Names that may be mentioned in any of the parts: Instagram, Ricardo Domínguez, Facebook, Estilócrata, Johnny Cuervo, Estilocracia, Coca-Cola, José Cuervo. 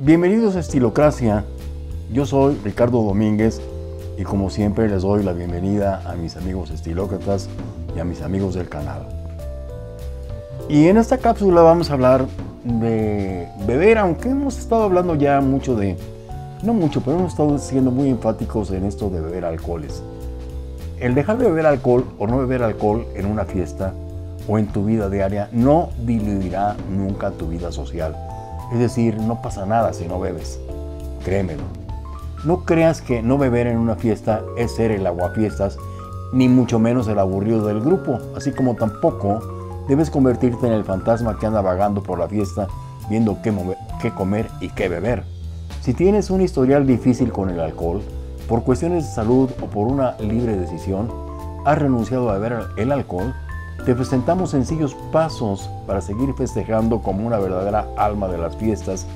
Bienvenidos a Estilocracia, yo soy Ricardo Domínguez y como siempre les doy la bienvenida a mis amigos estilócratas y a mis amigos del canal. Y en esta cápsula vamos a hablar de beber, aunque hemos estado hablando ya mucho de, no mucho, pero hemos estado siendo muy enfáticos en esto de beber alcoholes. El dejar de beber alcohol o no beber alcohol en una fiesta o en tu vida diaria no diluirá nunca tu vida social. Es decir, no pasa nada si no bebes, créemelo. No creas que no beber en una fiesta es ser el aguafiestas, ni mucho menos el aburrido del grupo, así como tampoco debes convertirte en el fantasma que anda vagando por la fiesta, viendo qué comer y qué beber. Si tienes un historial difícil con el alcohol, por cuestiones de salud o por una libre decisión, has renunciado a beber el alcohol, te presentamos sencillos pasos para seguir festejando como una verdadera alma de las fiestas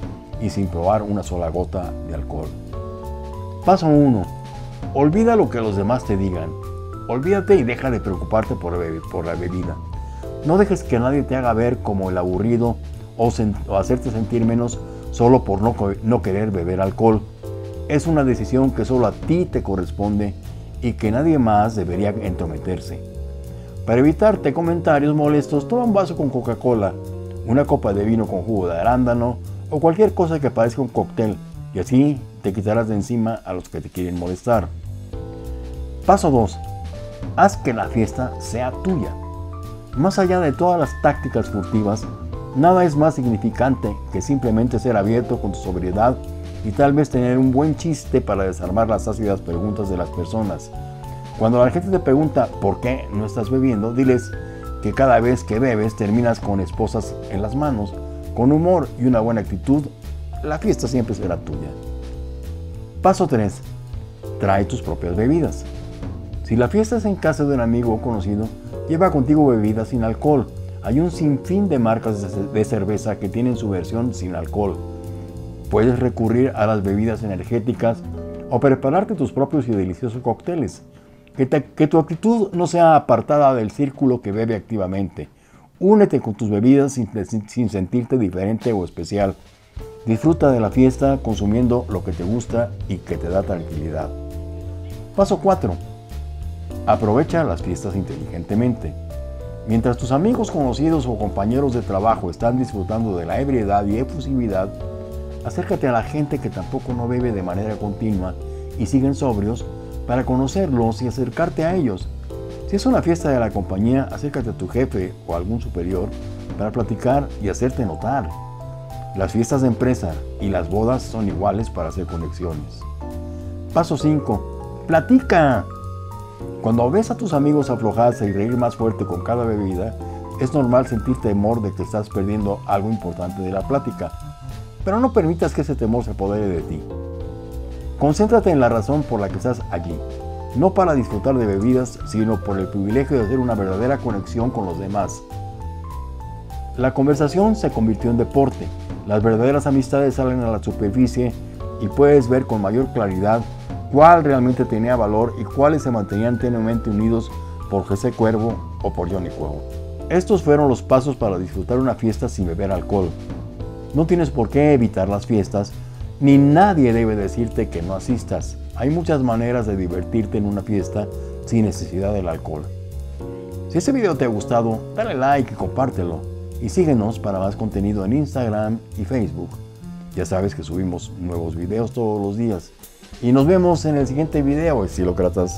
y sin probar una sola gota de alcohol. Paso 1. Olvida lo que los demás te digan. Olvídate y deja de preocuparte por la bebida. No dejes que nadie te haga ver como el aburrido o hacerte sentir menos solo por no querer beber alcohol. Es una decisión que solo a ti te corresponde y que nadie más debería entrometerse. Para evitarte comentarios molestos, toma un vaso con Coca-Cola, una copa de vino con jugo de arándano o cualquier cosa que parezca un cóctel y así te quitarás de encima a los que te quieren molestar. Paso 2. Haz que la fiesta sea tuya. Más allá de todas las tácticas furtivas, nada es más significante que simplemente ser abierto con tu sobriedad y tal vez tener un buen chiste para desarmar las ácidas preguntas de las personas. Cuando la gente te pregunta por qué no estás bebiendo, diles que cada vez que bebes terminas con esposas en las manos. Con humor y una buena actitud, la fiesta siempre será tuya. Paso 3. Trae tus propias bebidas. Si la fiesta es en casa de un amigo o conocido, lleva contigo bebidas sin alcohol. Hay un sinfín de marcas de cerveza que tienen su versión sin alcohol. Puedes recurrir a las bebidas energéticas o prepararte tus propios y deliciosos cócteles. Que tu actitud no sea apartada del círculo que bebe activamente. Únete con tus bebidas sin sentirte diferente o especial. Disfruta de la fiesta consumiendo lo que te gusta y que te da tranquilidad. Paso 4. Aprovecha las fiestas inteligentemente. Mientras tus amigos, conocidos o compañeros de trabajo están disfrutando de la ebriedad y efusividad, acércate a la gente que tampoco no bebe de manera continua y siguen sobrios para conocerlos y acercarte a ellos. Si es una fiesta de la compañía, acércate a tu jefe o a algún superior para platicar y hacerte notar. Las fiestas de empresa y las bodas son iguales para hacer conexiones. Paso 5. ¡Platica! Cuando ves a tus amigos aflojarse y reír más fuerte con cada bebida, es normal sentir temor de que estás perdiendo algo importante de la plática, pero no permitas que ese temor se apodere de ti. Concéntrate en la razón por la que estás allí, no para disfrutar de bebidas, sino por el privilegio de hacer una verdadera conexión con los demás. La conversación se convirtió en deporte, las verdaderas amistades salen a la superficie y puedes ver con mayor claridad cuál realmente tenía valor y cuáles se mantenían tenuemente unidos por José Cuervo o por Johnny Cuervo. Estos fueron los pasos para disfrutar una fiesta sin beber alcohol. No tienes por qué evitar las fiestas, ni nadie debe decirte que no asistas. Hay muchas maneras de divertirte en una fiesta sin necesidad del alcohol. Si este video te ha gustado, dale like y compártelo. Y síguenos para más contenido en Instagram y Facebook. Ya sabes que subimos nuevos videos todos los días. Y nos vemos en el siguiente video, estilócratas.